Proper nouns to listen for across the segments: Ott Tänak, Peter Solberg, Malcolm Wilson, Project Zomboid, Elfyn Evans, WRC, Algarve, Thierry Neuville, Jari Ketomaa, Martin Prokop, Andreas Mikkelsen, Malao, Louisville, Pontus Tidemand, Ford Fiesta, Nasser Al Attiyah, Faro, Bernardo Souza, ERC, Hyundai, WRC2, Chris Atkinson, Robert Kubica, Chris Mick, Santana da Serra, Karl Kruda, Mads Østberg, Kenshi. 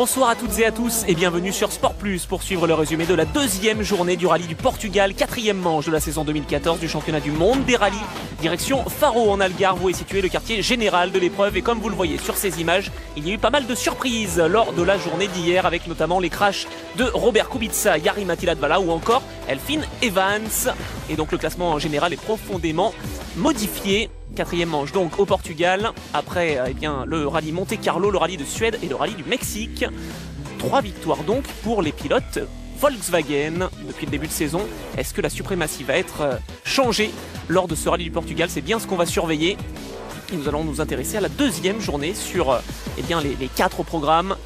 Bonsoir à toutes et à tous et bienvenue sur Sport Plus pour suivre le résumé de la deuxième journée du rallye du Portugal, quatrième manche de la saison 2014 du championnat du monde des rallyes. Direction Faro en Algarve où est situé le quartier général de l'épreuve et comme vous le voyez sur ces images, il y a eu pas mal de surprises lors de la journée d'hier avec notamment les crashs de Robert Kubica, Jari-Matti Latvala ou encore Elfyn Evans. Et donc le classement en général est profondément modifié. Quatrième manche donc au Portugal, après le rallye Monte Carlo, le rallye de Suède et le rallye du Mexique. 3 victoires donc pour les pilotes Volkswagen depuis le début de saison. Est-ce que la suprématie va être changée lors de ce rallye du Portugal? C'est bien ce qu'on va surveiller. Et nous allons nous intéresser à la deuxième journée sur les 4 programmes.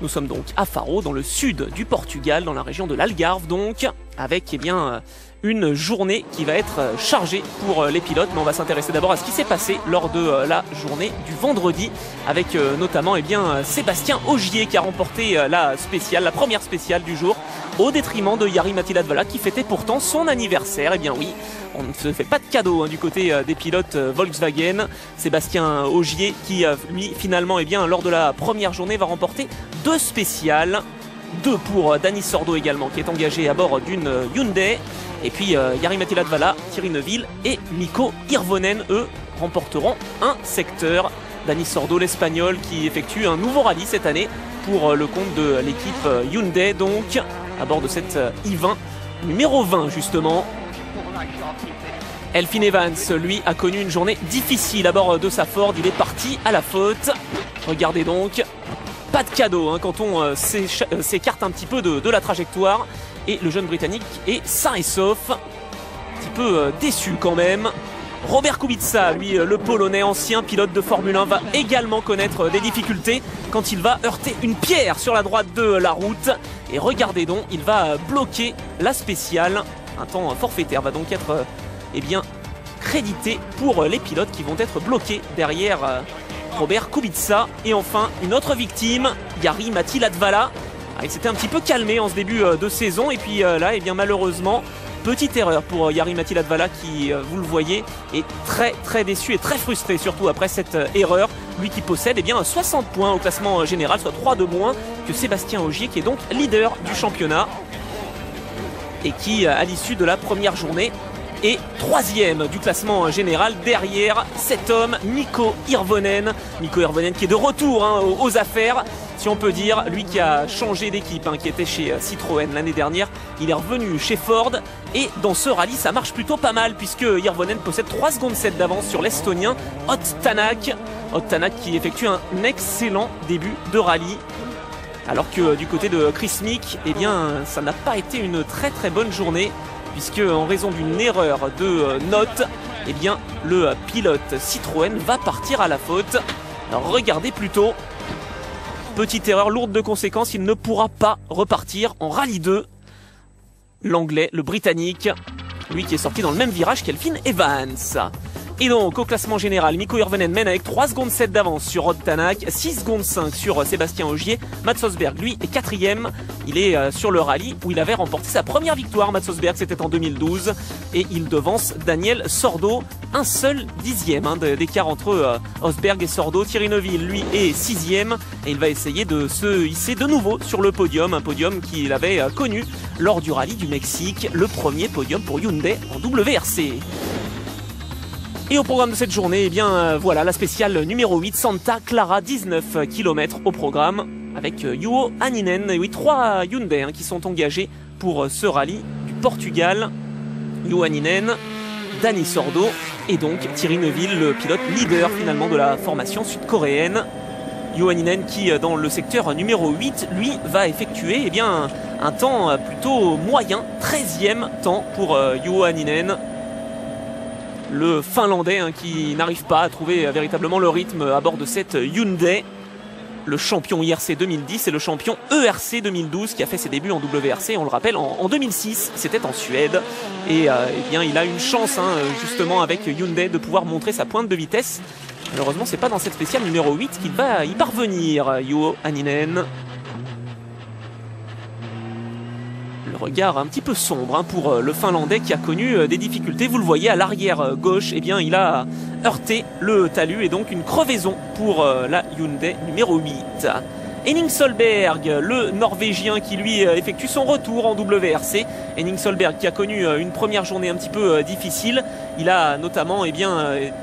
Nous sommes donc à Faro, dans le sud du Portugal, dans la région de l'Algarve donc, avec une journée qui va être chargée pour les pilotes, mais on va s'intéresser d'abord à ce qui s'est passé lors de la journée du vendredi avec notamment Sébastien Ogier qui a remporté la première spéciale du jour au détriment de Jari-Matti Latvala qui fêtait pourtant son anniversaire. Et bien oui, on ne se fait pas de cadeau du côté des pilotes Volkswagen. Sébastien Ogier qui lui finalement lors de la première journée va remporter 2 spéciales, 2 pour Dani Sordo également qui est engagé à bord d'une Hyundai. Et puis Jari-Matti Latvala, Thierry Neuville et Mikko Hirvonen, eux, remporteront un secteur. Dani Sordo, l'Espagnol, qui effectue un nouveau rallye cette année pour le compte de l'équipe Hyundai, donc, à bord de cette I20, numéro 20, justement. Elfyn Evans, lui, a connu une journée difficile à bord de sa Ford. Il est parti à la faute. Regardez donc, pas de cadeau quand on s'écarte un petit peu de la trajectoire. Et le jeune Britannique est sain et sauf, un petit peu déçu quand même. Robert Kubica, lui, le Polonais, ancien pilote de Formule 1, va également connaître des difficultés quand il va heurter une pierre sur la droite de la route. Et regardez donc, il va bloquer la spéciale. Un temps forfaitaire va donc être crédité pour les pilotes qui vont être bloqués derrière Robert Kubica. Et enfin, une autre victime, Jari-Matti Latvala. Il s'était un petit peu calmé en ce début de saison et puis là, malheureusement, petite erreur pour Jari-Matti Latvala qui, vous le voyez, est très très déçu et très frustré surtout après cette erreur. Lui qui possède 60 points au classement général, soit 3 de moins que Sébastien Ogier qui est donc leader du championnat et qui, à l'issue de la première journée, est 3e du classement général derrière cet homme, Mikko Hirvonen. Mikko Hirvonen qui est de retour aux affaires, si on peut dire, lui qui a changé d'équipe, qui était chez Citroën l'année dernière. Il est revenu chez Ford et dans ce rallye ça marche plutôt pas mal puisque Hirvonen possède 3,7 secondes d'avance sur l'Estonien Ott Tänak. Ott Tänak qui effectue un excellent début de rallye. Alors que du côté de Chris Mick, ça n'a pas été une très très bonne journée, puisque en raison d'une erreur de note, le pilote Citroën va partir à la faute. Alors regardez plutôt, petite erreur lourde de conséquences, il ne pourra pas repartir en rallye 2. L'Anglais, le Britannique, lui qui est sorti dans le même virage qu'Elfyn Evans. Et donc au classement général, Mikko Hirvonen mène avec 3,7 secondes d'avance sur Ott Tänak, 6,5 secondes sur Sébastien Ogier. Mads Østberg, lui, est 4e. Il est sur le rallye où il avait remporté sa première victoire. Mads Østberg, c'était en 2012. Et il devance Daniel Sordo, 1/10e d'écart entre Østberg et Sordo. Thierry Neuville, lui, est 6e. Et il va essayer de se hisser de nouveau sur le podium. Un podium qu'il avait connu lors du rallye du Mexique. Le premier podium pour Hyundai en WRC. Et au programme de cette journée, voilà la spéciale numéro 8, Santa Clara, 19 km au programme avec Juho Hänninen. Et oui, 3 Hyundai qui sont engagés pour ce rallye du Portugal. Juho Hänninen, Dani Sordo et donc Thierry Neuville, le pilote leader finalement de la formation sud-coréenne. Juho Hänninen qui, dans le secteur numéro 8, lui, va effectuer un temps plutôt moyen, 13e temps pour Juho Hänninen. Le Finlandais qui n'arrive pas à trouver véritablement le rythme à bord de cette Hyundai. Le champion IRC 2010 et le champion ERC 2012 qui a fait ses débuts en WRC, on le rappelle, en 2006, c'était en Suède. Et il a une chance justement avec Hyundai de pouvoir montrer sa pointe de vitesse. Malheureusement, c'est pas dans cette spéciale numéro 8 qu'il va y parvenir, Juho Hänninen. Le regard un petit peu sombre pour le Finlandais qui a connu des difficultés. Vous le voyez à l'arrière gauche, il a heurté le talus et donc une crevaison pour la Hyundai numéro 8. Henning Solberg, le Norvégien qui lui effectue son retour en WRC. Henning Solberg qui a connu une première journée un petit peu difficile. Il a notamment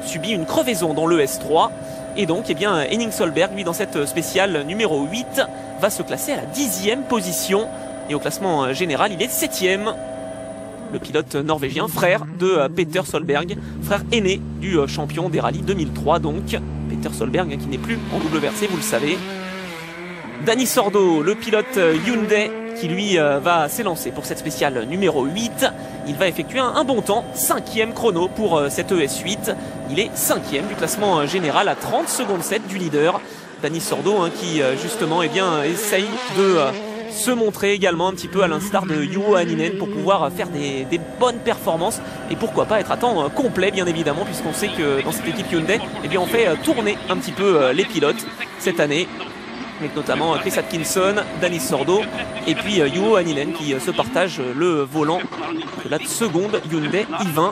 subi une crevaison dans le S3. Et donc Henning Solberg, lui, dans cette spéciale numéro 8, va se classer à la 10e position. Et au classement général, il est 7e. Le pilote norvégien, frère de Peter Solberg, frère aîné du champion des rallyes 2003. Donc Peter Solberg qui n'est plus en WRC, vous le savez. Dani Sordo, le pilote Hyundai, qui lui va s'élancer pour cette spéciale numéro 8. Il va effectuer un bon temps, 5e chrono pour cette ES8. Il est 5e du classement général à 30 secondes 7 du leader. Dani Sordo qui justement essaye de se montrer également un petit peu à l'instar de Juho Hänninen pour pouvoir faire des bonnes performances et pourquoi pas être à temps complet, bien évidemment, puisqu'on sait que dans cette équipe Hyundai, on fait tourner un petit peu les pilotes cette année, avec notamment Chris Atkinson, Dani Sordo et puis Juho Hänninen qui se partagent le volant de la seconde Hyundai i20.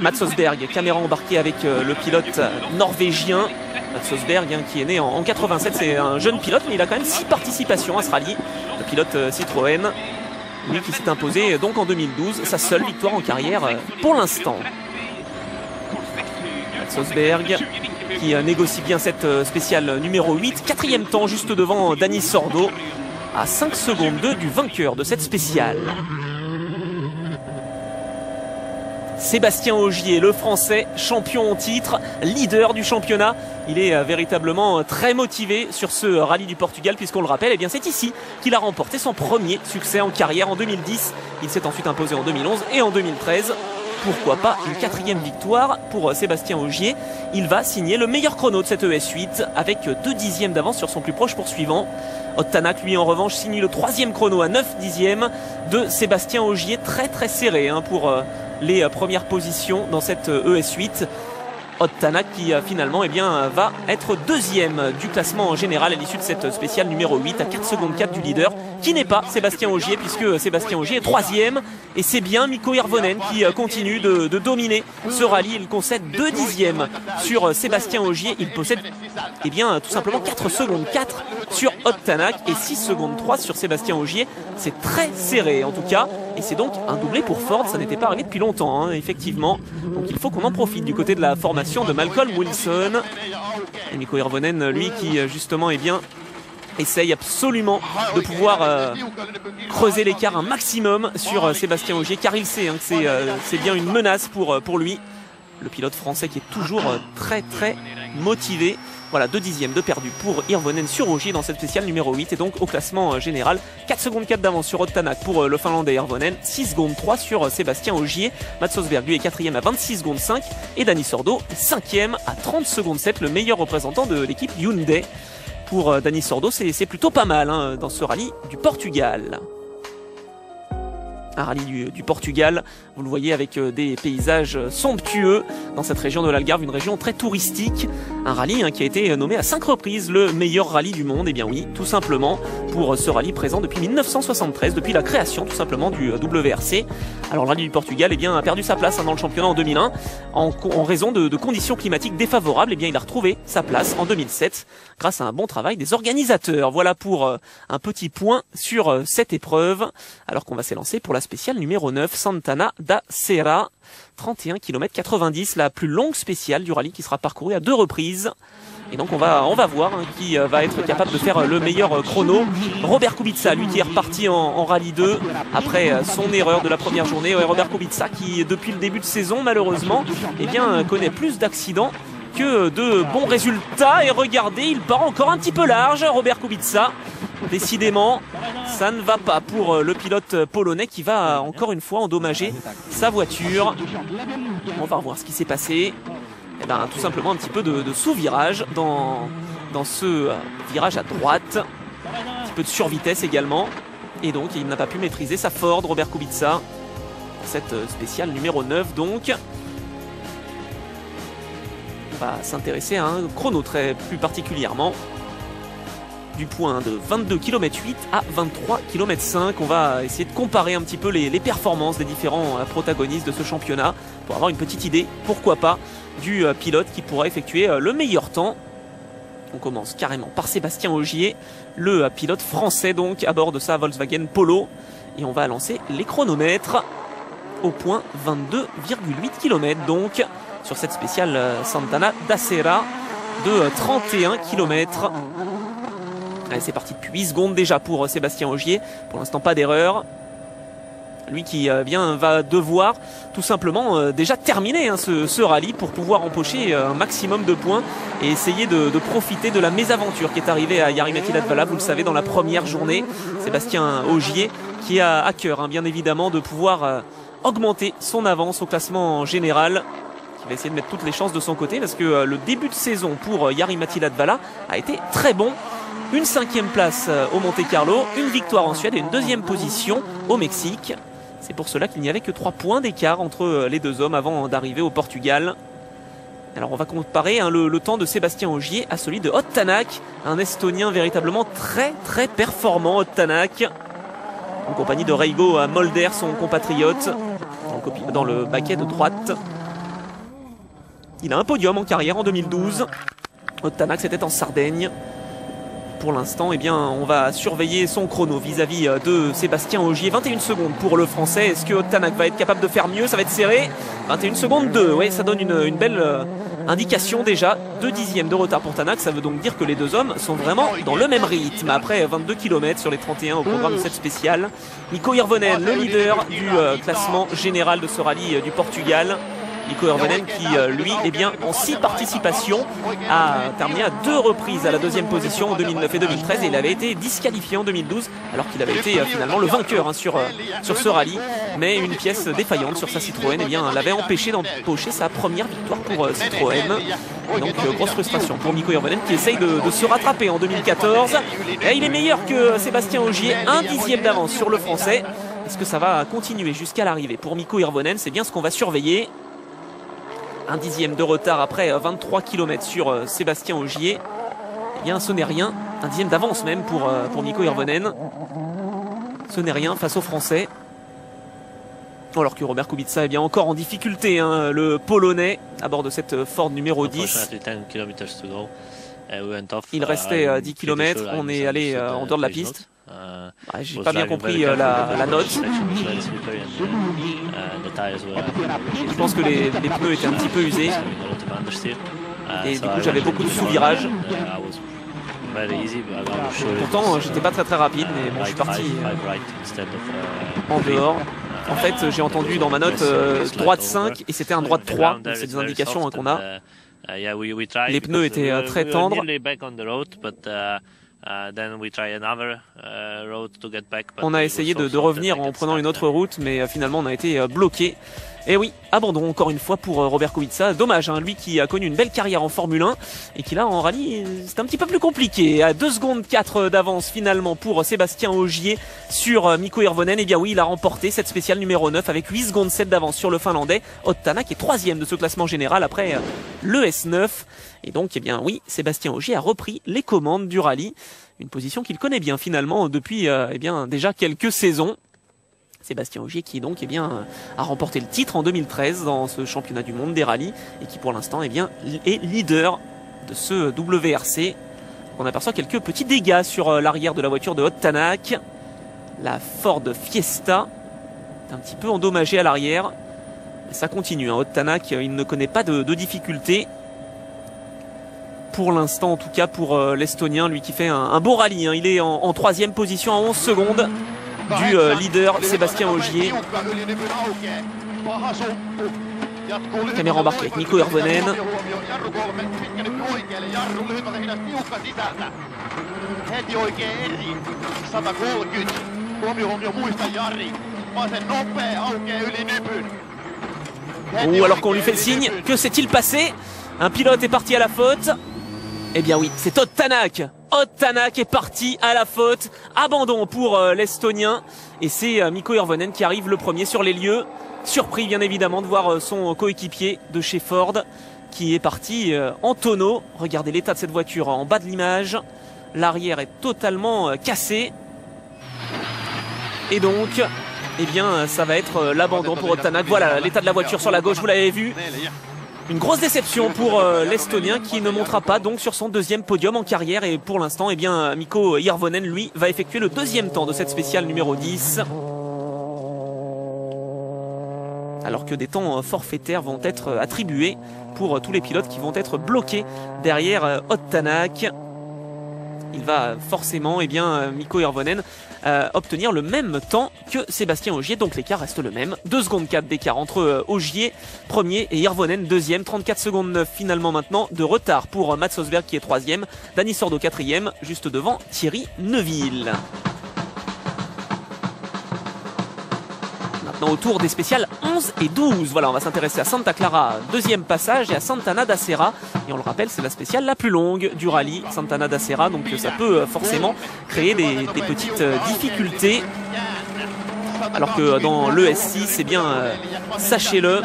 Mads Østberg, caméra embarquée avec le pilote norvégien. Mads Østberg qui est né en 87, c'est un jeune pilote, mais il a quand même 6 participations à ce rallye. Le pilote Citroën, lui qui s'est imposé donc en 2012, sa seule victoire en carrière pour l'instant. Mads Østberg qui négocie bien cette spéciale numéro 8, 4e temps juste devant Dani Sordo, à 5 secondes 2 du vainqueur de cette spéciale. Sébastien Ogier, le Français, champion en titre, leader du championnat. Il est véritablement très motivé sur ce rallye du Portugal, puisqu'on le rappelle, c'est ici qu'il a remporté son premier succès en carrière en 2010. Il s'est ensuite imposé en 2011 et en 2013. Pourquoi pas une 4e victoire pour Sébastien Ogier. Il va signer le meilleur chrono de cette ES8 avec 2 dixièmes d'avance sur son plus proche poursuivant. Ott Tänak, lui, en revanche, signe le 3e chrono à 9 dixièmes de Sébastien Ogier. Très très serré pour les premières positions dans cette ES8. Ott Tänak qui finalement va être 2e du classement en général à l'issue de cette spéciale numéro 8, à 4 secondes 4 du leader, qui n'est pas Sébastien Ogier, puisque Sébastien Ogier est 3e. Et c'est bien Mikko Hirvonen qui continue de dominer ce rallye. Il concède 2 dixièmes sur Sébastien Ogier. Il possède tout simplement 4 secondes 4 sur Ott Tänak et 6 secondes 3 sur Sébastien Ogier. C'est très serré en tout cas. Et c'est donc un doublé pour Ford, ça n'était pas arrivé depuis longtemps, effectivement. Donc il faut qu'on en profite du côté de la formation de Malcolm Wilson. Et Mikko Hirvonen, lui, qui justement essaye absolument de pouvoir creuser l'écart un maximum sur Sébastien Ogier, car il sait que c'est bien une menace pour lui. Le pilote français qui est toujours très très motivé. Voilà, 2 dixièmes de perdu pour Hirvonen sur Ogier dans cette spéciale numéro 8. Et donc au classement général, 4 secondes 4 d'avance sur Ott Tänak pour le Finlandais Hirvonen, 6 secondes 3 sur Sébastien Ogier. Mads Østberg, lui, est 4e à 26 secondes 5. Et Dani Sordo, 5e à 30 secondes 7, le meilleur représentant de l'équipe Hyundai. Pour Dani Sordo, c'est plutôt pas mal dans ce rallye du Portugal. Un rallye du Portugal, vous le voyez, avec des paysages somptueux dans cette région de l'Algarve, une région très touristique. Un rallye qui a été nommé à 5 reprises le meilleur rallye du monde. Et bien oui, tout simplement, pour ce rallye présent depuis 1973, depuis la création tout simplement du WRC. Alors le rallye du Portugal a perdu sa place dans le championnat en 2001 en raison de conditions climatiques défavorables. Et bien il a retrouvé sa place en 2007 grâce à un bon travail des organisateurs. Voilà pour un petit point sur cette épreuve, alors qu'on va s'élancer pour la spéciale numéro 9, Santana da Serra, 31 km 90, la plus longue spéciale du rallye qui sera parcourue à 2 reprises. Et donc on va voir qui va être capable de faire le meilleur chrono. Robert Kubica, lui, qui est reparti en rallye 2 après son erreur de la première journée. Ouais, Robert Kubica qui, depuis le début de saison, malheureusement, connaît plus d'accidents que de bons résultats. Et regardez, il part encore un petit peu large, Robert Kubica. Décidément, ça ne va pas pour le pilote polonais qui va encore une fois endommager sa voiture. On va revoir ce qui s'est passé. Et tout simplement un petit peu de sous-virage dans ce virage à droite. Un petit peu de survitesse également. Et donc il n'a pas pu maîtriser sa Ford, Robert Kubica. Cette spéciale numéro 9 donc. On va s'intéresser à un chrono très plus particulièrement. Du point de 22 km 8 à 23 km 5. On va essayer de comparer un petit peu les performances des différents protagonistes de ce championnat pour avoir une petite idée, pourquoi pas, du pilote qui pourra effectuer le meilleur temps. On commence carrément par Sébastien Ogier, le pilote français donc à bord de sa Volkswagen Polo. Et on va lancer les chronomètres au point 22,8 km donc sur cette spéciale Santana d'Acera de 31 km. Allez, c'est parti depuis 8 secondes déjà pour Sébastien Ogier. Pour l'instant pas d'erreur. Lui qui va devoir tout simplement déjà terminer ce rallye pour pouvoir empocher un maximum de points et essayer de profiter de la mésaventure qui est arrivée à Jari-Matti Latvala, vous le savez, dans la première journée. Sébastien Ogier qui a à cœur bien évidemment de pouvoir augmenter son avance au classement général. Il va essayer de mettre toutes les chances de son côté parce que le début de saison pour Jari-Matti Latvala a été très bon. Une 5e place au Monte Carlo, une victoire en Suède et une 2e position au Mexique. C'est pour cela qu'il n'y avait que 3 points d'écart entre les deux hommes avant d'arriver au Portugal. Alors on va comparer le temps de Sébastien Ogier à celui de Ott Tänak, un Estonien véritablement très très performant, Ott Tänak, en compagnie de Reigo Molder, son compatriote, dans le baquet de droite. Il a un podium en carrière en 2012. Ott Tänak, c'était en Sardaigne. Pour l'instant, eh bien, on va surveiller son chrono vis-à-vis de Sébastien Ogier. 21 secondes pour le français. Est-ce que Ott Tänak va être capable de faire mieux? Ça va être serré. 21 secondes 2. Oui, ça donne une belle indication déjà. 2 dixièmes de retard pour Tänak. Ça veut donc dire que les deux hommes sont vraiment dans le même rythme. Après 22 km sur les 31 au programme de cette spéciale. Mikko Hirvonen, le leader du classement général de ce rallye du Portugal. Mikko Hirvonen qui, lui, en 6 participations, a terminé à 2 reprises à la 2e position en 2009 et 2013. Et il avait été disqualifié en 2012, alors qu'il avait été finalement le vainqueur sur ce rallye. Mais une pièce défaillante sur sa Citroën l'avait empêché d'empocher sa première victoire pour Citroën. Et donc, grosse frustration pour Mikko Hirvonen qui essaye de se rattraper en 2014. Et il est meilleur que Sébastien Ogier, 1 dixième d'avance sur le français. Est-ce que ça va continuer jusqu'à l'arrivée pour Mikko Hirvonen? C'est bien ce qu'on va surveiller. 1 dixième de retard après 23 km sur Sébastien Ogier. Eh bien, ce n'est rien. 1 dixième d'avance même pour Mikko Hirvonen. Ce n'est rien face aux Français. Alors que Robert Kubica est encore en difficulté, le Polonais, à bord de cette Ford numéro 10. Il restait 10 km. On est allé en dehors de la piste. J'ai pas bien compris la note. Je pense que les pneus étaient un petit peu usés. Et du coup j'avais beaucoup de sous-virages. Pourtant j'étais pas très rapide, mais bon, je suis parti en dehors. En fait j'ai entendu dans ma note droite 5 et c'était un droite 3. C'est des indications qu'on a. Les pneus étaient très tendres. On a essayé de revenir en prenant une autre route, mais finalement on a été bloqué. Et oui, abandon encore une fois pour Robert Kubica. Dommage, lui qui a connu une belle carrière en Formule 1 et qui là en rallye c'est un petit peu plus compliqué. À 2 secondes 4 d'avance finalement pour Sébastien Ogier sur Mikko Hirvonen. Et bien oui, il a remporté cette spéciale numéro 9 avec 8 secondes 7 d'avance sur le Finlandais. Ott Tänak est 3e de ce classement général après le S9. Et donc, eh bien oui, Sébastien Ogier a repris les commandes du rallye, une position qu'il connaît bien finalement depuis déjà quelques saisons. Sébastien Ogier qui donc a remporté le titre en 2013 dans ce championnat du monde des rallyes et qui pour l'instant est leader de ce WRC. On aperçoit quelques petits dégâts sur l'arrière de la voiture de Ott Tänak. La Ford Fiesta est un petit peu endommagée à l'arrière. Ça continue, Ott Tänak, il ne connaît pas de difficultés. Pour l'instant, en tout cas, pour l'Estonien, lui qui fait un beau rallye. Il est en 3e position à 11 secondes du leader Sébastien Ogier. Caméra embarquée avec Mikko Hirvonen. Ou alors qu'on lui fait le signe, que s'est-il passé? Un pilote est parti à la faute. Eh bien oui, c'est Ott Tänak. Ott Tänak est parti à la faute. Abandon pour l'Estonien. Et c'est Mikko Hirvonen qui arrive le premier sur les lieux. Surpris bien évidemment de voir son coéquipier de chez Ford qui est parti en tonneau. Regardez l'état de cette voiture en bas de l'image. L'arrière est totalement cassé. Et donc, eh bien, ça va être l'abandon pour Ott Tänak. Voilà l'état de la voiture sur la gauche, vous l'avez vu. Une grosse déception pour l'Estonien qui ne montera pas donc sur son deuxième podium en carrière. Et pour l'instant, eh bien, Mikko Hirvonen, lui, va effectuer le deuxième temps de cette spéciale numéro 10. Alors que des temps forfaitaires vont être attribués pour tous les pilotes qui vont être bloqués derrière Ott Tänak. Il va forcément, eh bien, Mikko Hirvonen obtenir le même temps que Sébastien Ogier. Donc l'écart reste le même. 2 secondes 4 d'écart entre Ogier, premier, et Hirvonen, deuxième. 34 secondes 9 finalement maintenant de retard pour Mads Østberg qui est troisième. Dani Sordo, quatrième, juste devant Thierry Neuville. Maintenant au tour des spéciales 11 et 12. Voilà, on va s'intéresser à Santa Clara, deuxième passage, et à Santana da Serra. Et on le rappelle, c'est la spéciale la plus longue du rallye, Santana da Serra. Donc ça peut forcément créer des petites difficultés. Alors que dans l'ES6, eh bien, sachez-le,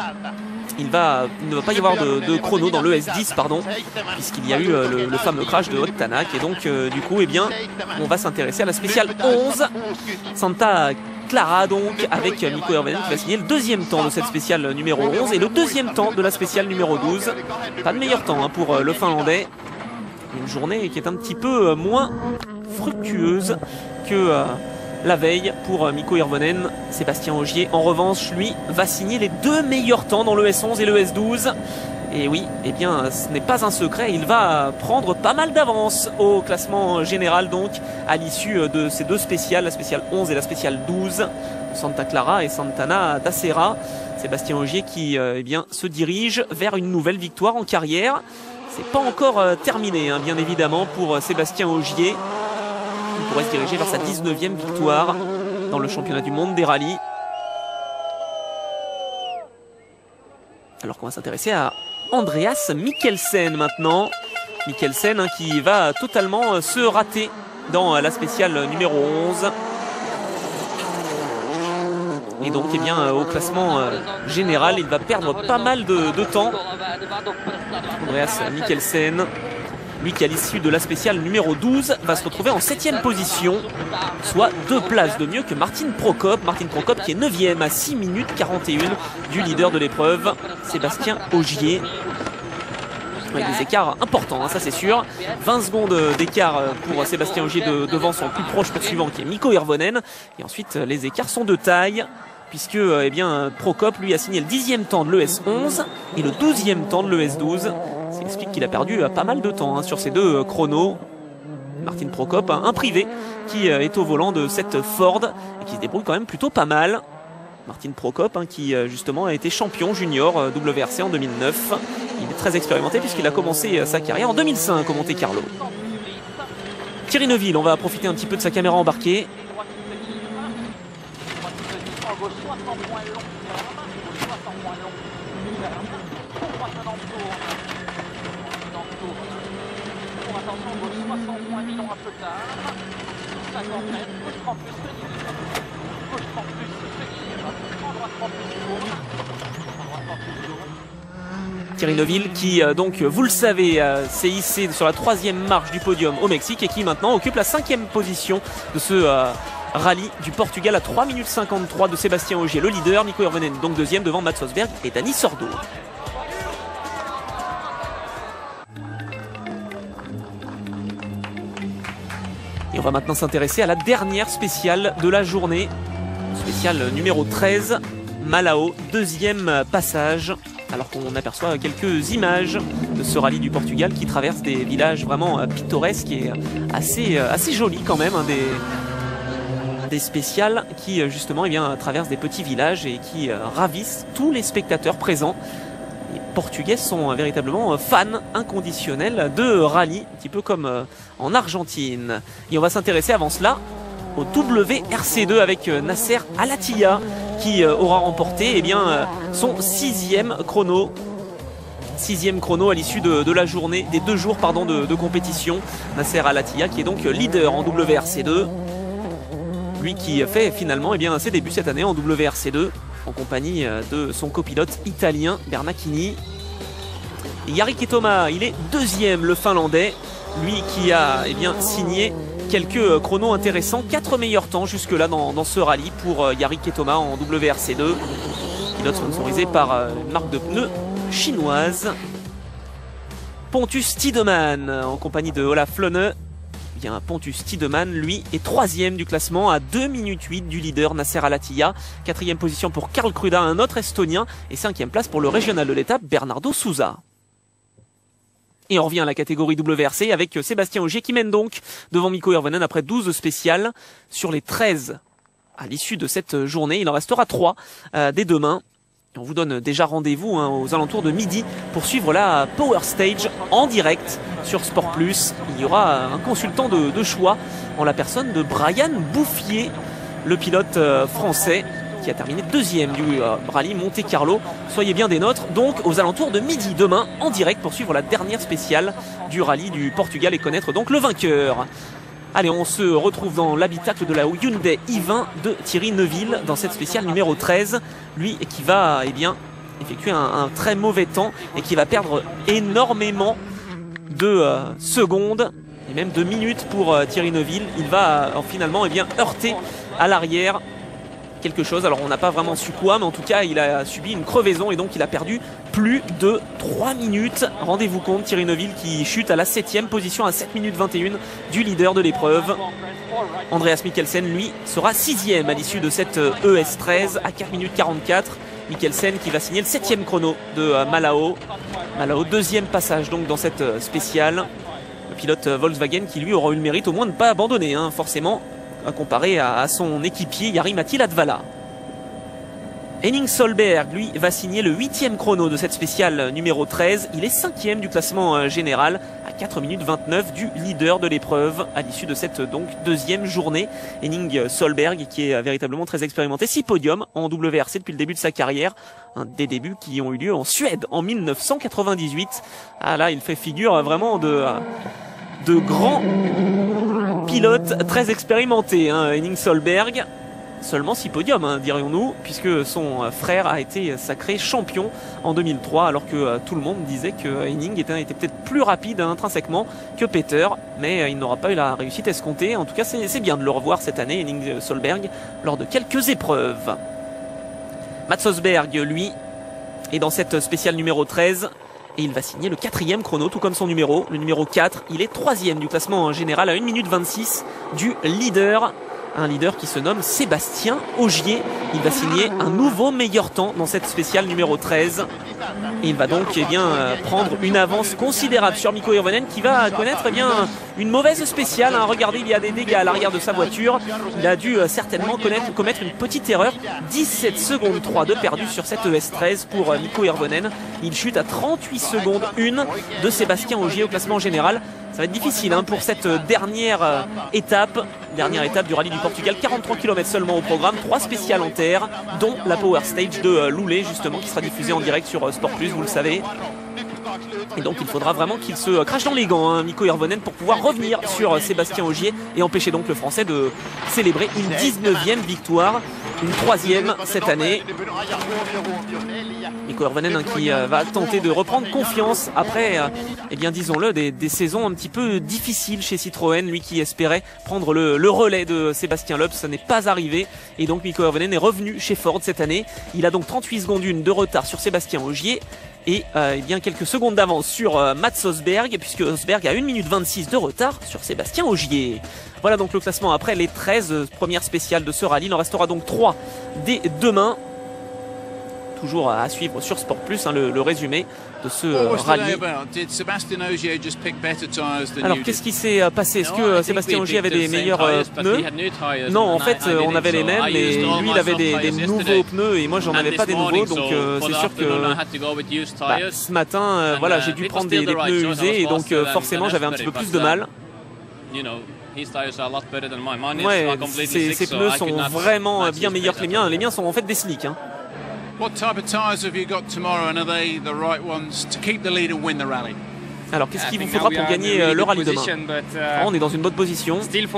il ne va pas y avoir de chrono dans l'ES10, pardon, puisqu'il y a eu le fameux crash de Ott Tänak. Et donc du coup, eh bien, on va s'intéresser à la spéciale 11, Santa Clara, donc, avec Mikko Hirvonen qui va signer le deuxième temps de cette spéciale numéro 11 et le deuxième temps de la spéciale numéro 12. Pas de meilleur temps hein, pour le Finlandais. Une journée qui est un petit peu moins fructueuse que la veille pour Mikko Hirvonen. Sébastien Ogier, en revanche, lui, va signer les deux meilleurs temps dans le S11 et le S12. Et oui, eh bien, ce n'est pas un secret, il va prendre pas mal d'avance au classement général, donc, à l'issue de ces deux spéciales, la spéciale 11 et la spéciale 12, Santa Clara et Santana da Serra. Sébastien Ogier qui, eh bien, se dirige vers une nouvelle victoire en carrière. C'est pas encore terminé, hein, bien évidemment, pour Sébastien Ogier. Il pourrait se diriger vers sa 19e victoire dans le championnat du monde des rallyes. Alors qu'on va s'intéresser à Andreas Mikkelsen maintenant. Mikkelsen hein, qui va totalement se rater dans la spéciale numéro 11. Et donc eh bien, au classement général, il va perdre pas mal de temps. Andreas Mikkelsen, lui qui à l'issue de la spéciale numéro 12 va se retrouver en 7e position, soit 2 places de mieux que Martin Prokop. Martin Prokop qui est 9e à 6 minutes 41 du leader de l'épreuve, Sébastien Ogier. Avec des écarts importants, hein, ça c'est sûr. 20 secondes d'écart pour Sébastien Ogier devant son plus proche poursuivant qui est Mikko Hirvonen. Et ensuite les écarts sont de taille, puisque eh bien, Prokop lui a signé le 10e temps de l'ES11 et le 12e temps de l'ES12. Ça explique qu'il a perdu pas mal de temps hein, sur ces deux chronos. Martin Prokop, un privé, qui est au volant de cette Ford et qui se débrouille quand même plutôt pas mal. Martin Prokop hein, qui justement a été champion junior WRC en 2009. Il est très expérimenté puisqu'il a commencé sa carrière en 2005 au Monte Carlo. Thierry Neuville, on va profiter un petit peu de sa caméra embarquée. Thierry Neuville qui, donc, vous le savez, s'est hissé sur la 3e marche du podium au Mexique et qui maintenant occupe la 5e position de ce rallye du Portugal à 3 minutes 53 de Sébastien Ogier, le leader. Mikko Hirvonen donc deuxième devant Mads Østberg et Dani Sordo. Et on va maintenant s'intéresser à la dernière spéciale de la journée, spéciale numéro 13, Malao, deuxième passage. Alors qu'on aperçoit quelques images de ce rallye du Portugal qui traverse des villages vraiment pittoresques et assez jolis quand même, hein, des spéciales qui justement eh bien, traversent des petits villages et qui ravissent tous les spectateurs présents. Les Portugais sont véritablement fans inconditionnels de rallye, un petit peu comme en Argentine. Et on va s'intéresser avant cela au WRC2 avec Nasser Al Attiyah qui aura remporté eh bien, son 6e chrono. 6e chrono à l'issue de la journée, des 2 jours pardon, de compétition. Nasser Al Attiyah qui est donc leader en WRC2. Lui qui fait finalement eh bien, ses débuts cette année en WRC2. En compagnie de son copilote italien Bernacchini. Et Jari Ketomaa, il est 2e, le Finlandais, lui qui a eh bien, signé quelques chronos intéressants, 4 meilleurs temps jusque-là dans ce rallye pour Jari Ketomaa en WRC2, pilote sponsorisé par une marque de pneus chinoise. Pontus Tidemand en compagnie de Olaf Lone. Bien, Pontus Tidemand, lui, est 3e du classement à 2 minutes 8 du leader Nasser Al Attiyah. 4e position pour Karl Kruda, un autre Estonien. Et 5e place pour le régional de l'étape, Bernardo Souza. Et on revient à la catégorie WRC avec Sébastien Ogier qui mène donc devant Mikko Hirvonen après 12 spéciales sur les 13. À l'issue de cette journée, il en restera 3 dès demain. Et on vous donne déjà rendez-vous aux alentours de midi pour suivre la Power Stage en direct sur Sport+. Il y aura un consultant de choix en la personne de Brian Bouffier, le pilote français qui a terminé 2e du rallye Monte Carlo. Soyez bien des nôtres, donc aux alentours de midi demain en direct pour suivre la dernière spéciale du rallye du Portugal et connaître donc le vainqueur. Allez, on se retrouve dans l'habitacle de la Hyundai i20 de Thierry Neuville dans cette spéciale numéro 13. Lui qui va effectuer un très mauvais temps et qui va perdre énormément de secondes et même de minutes pour Thierry Neuville. Il va finalement heurter à l'arrière quelque chose. Alors on n'a pas vraiment su quoi, mais en tout cas il a subi une crevaison et donc il a perdu plus de 3 minutes. Rendez-vous compte, Thierry Neuville qui chute à la 7e position à 7 minutes 21 du leader de l'épreuve. Andreas Mikkelsen, lui, sera 6e à l'issue de cette ES13 à 4 minutes 44. Mikkelsen qui va signer le 7e chrono de Malao. Malao, 2e passage donc dans cette spéciale. Le pilote Volkswagen qui lui aura eu le mérite au moins de ne pas abandonner, forcément, comparé à son équipier Jari-Matti Latvala. Henning Solberg, lui, va signer le 8e chrono de cette spéciale numéro 13. Il est 5e du classement général à 4 minutes 29 du leader de l'épreuve à l'issue de cette donc 2e journée. Henning Solberg qui est véritablement très expérimenté. 6 podiums en WRC depuis le début de sa carrière. Des débuts qui ont eu lieu en Suède en 1998. Ah là, il fait figure vraiment de grands pilotes très expérimentés. Henning Solberg. Seulement 6 podiums, dirions-nous, puisque son frère a été sacré champion en 2003, alors que tout le monde disait que Henning était peut-être plus rapide intrinsèquement que Peter, mais il n'aura pas eu la réussite escomptée. En tout cas, c'est bien de le revoir cette année, Henning Solberg, lors de quelques épreuves. Mads Østberg, lui, est dans cette spéciale numéro 13. Et il va signer le 4e chrono, tout comme son numéro, le numéro 4. Il est 3e du classement général à 1 minute 26 du leader. Un leader qui se nomme Sébastien Ogier. Il va signer un nouveau meilleur temps dans cette spéciale numéro 13. Et il va donc prendre une avance considérable sur Mikko Hirvonen qui va connaître une mauvaise spéciale. Regardez, il y a des dégâts à l'arrière de sa voiture. Il a dû certainement commettre une petite erreur. 17 secondes 3 de perdu sur cette ES13 pour Mikko Hirvonen. Il chute à 38 secondes 1 de Sébastien Ogier au classement général. Ça va être difficile pour cette dernière étape du rallye du Portugal. 43 km seulement au programme, 3 spéciales en terre, dont la Power Stage de Loulé, justement, qui sera diffusée en direct sur Sport+, vous le savez. Et donc il faudra vraiment qu'il se crache dans les gants, Mikko Hirvonen, pour pouvoir revenir sur Sébastien Ogier et empêcher donc le Français de célébrer une 19e victoire, une 3e cette année. Mikko Hirvonen qui va tenter de reprendre confiance après, disons-le, des saisons un petit peu difficiles chez Citroën. Lui qui espérait prendre le relais de Sébastien Loeb, ça n'est pas arrivé. Et donc Mikko Hirvonen est revenu chez Ford cette année. Il a donc 38 secondes 1 de retard sur Sébastien Ogier. Et quelques secondes d'avance sur Mads Østberg, puisque Østberg a 1 minute 26 de retard sur Sébastien Ogier. Voilà donc le classement après les 13 premières spéciales de ce rallye. Il en restera donc 3 dès demain. Toujours à suivre sur Sport+, le résumé de ce rallye. Alors qu'est-ce qui s'est passé? Est-ce que Sébastien Ogier avait des meilleurs pneus? Non, en fait on avait les mêmes, mais lui il avait des nouveaux pneus et moi j'en avais pas des nouveaux, donc c'est sûr que ce matin voilà, j'ai dû prendre des pneus usés et donc forcément j'avais un petit peu plus de mal. Ouais, ces pneus sont vraiment bien meilleurs que les miens. Les miens sont en fait des slicks. Alors, qu'est-ce qu'il vous faudra pour gagner le rallye demain? On est dans une bonne position. Il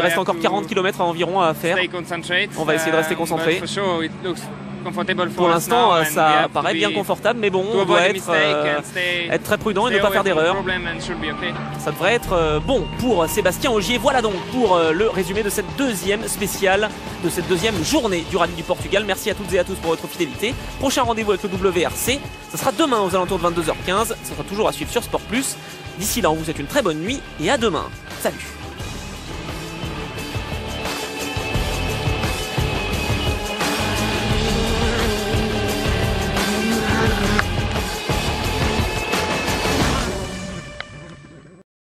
reste encore 40 km environ à faire. On va essayer de rester concentré. Pour l'instant, ça paraît bien confortable, mais bon, on doit être très prudent et ne pas faire d'erreur. Ça devrait être bon pour Sébastien Ogier. Voilà donc pour le résumé de cette deuxième spéciale, de cette deuxième journée du Rallye du Portugal. Merci à toutes et à tous pour votre fidélité. Prochain rendez-vous avec le WRC, ça sera demain aux alentours de 22h15. Ça sera toujours à suivre sur Sport+. D'ici là, on vous souhaite une très bonne nuit et à demain. Salut!